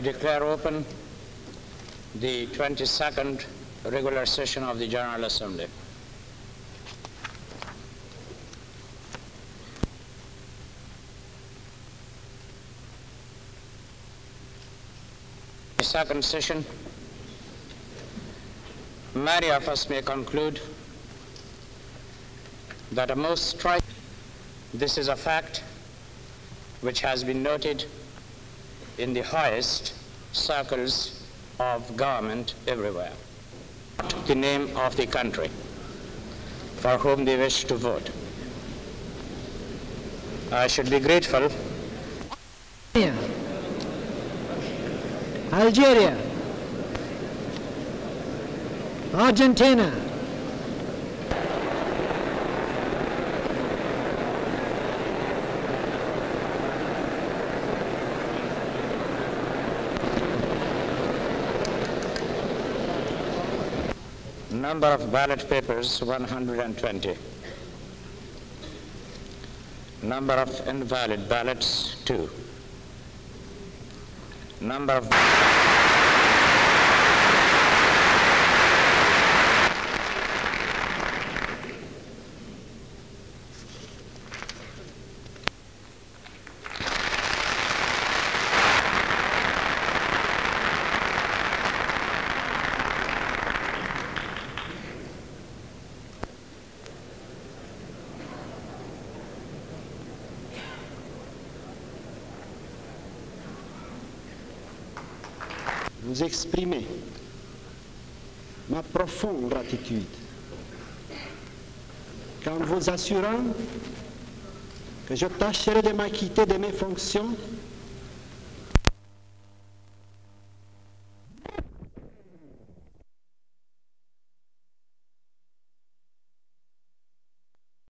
I declare open the 22nd regular session of the General Assembly. The second session, many of us may conclude that a most striking, this is a fact which has been noted in the highest circles of government everywhere. The name of the country for whom they wish to vote. I should be grateful. Algeria, Argentina, number of ballot papers 120, number of invalid ballots 2, number of vous exprimer ma profonde gratitude en vous assurant que je tâcherai de m'acquitter de mes fonctions